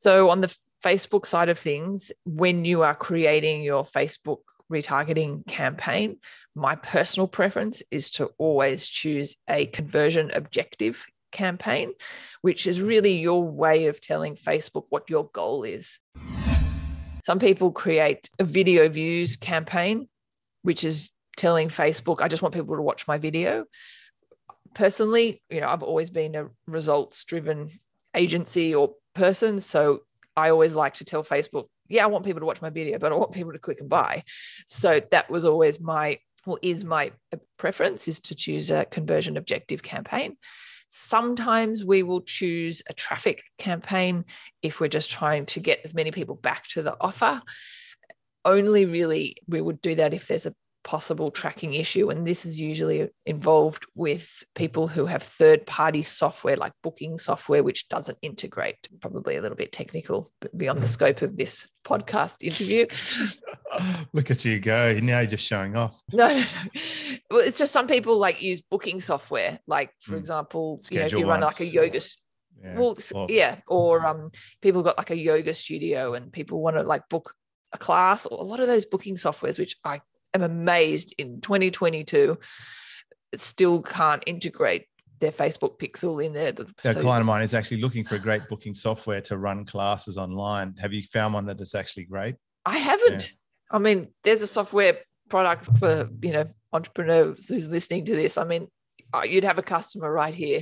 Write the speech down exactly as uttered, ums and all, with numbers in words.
So on the Facebook side of things, when you are creating your Facebook retargeting campaign, my personal preference is to always choose a conversion objective campaign, which is really your way of telling Facebook what your goal is. Some people create a video views campaign, which is telling Facebook, I just want people to watch my video. Personally, you know, I've always been a results-driven agency or person. So I always like to tell Facebook, yeah, I want people to watch my video, but I want people to click and buy. So that was always my, well, is my preference is to choose a conversion objective campaign. Sometimes we will choose a traffic campaign if we're just trying to get as many people back to the offer. Only really we would do that if there's a possible tracking issue. And this is usually involved with people who have third-party software like booking software, which doesn't integrate. Probably a little bit technical, but beyond the scope of this podcast interview. Look at you go. Now you're just showing off. No, no, no. Well, it's just some people like use booking software. Like, for mm. example, Schedule you know, if you run like a yoga... Yeah. Well, or, yeah. Or um, people got like a yoga studio and people want to like book a class. Or a lot of those booking softwares, which I... I'm amazed in twenty twenty-two, still can't integrate their Facebook pixel in there. A so, client of mine is actually looking for a great booking software to run classes online. Have you found one that is actually great? I haven't. Yeah. I mean, there's a software product for, you know, entrepreneurs who's listening to this. I mean, you'd have a customer right here.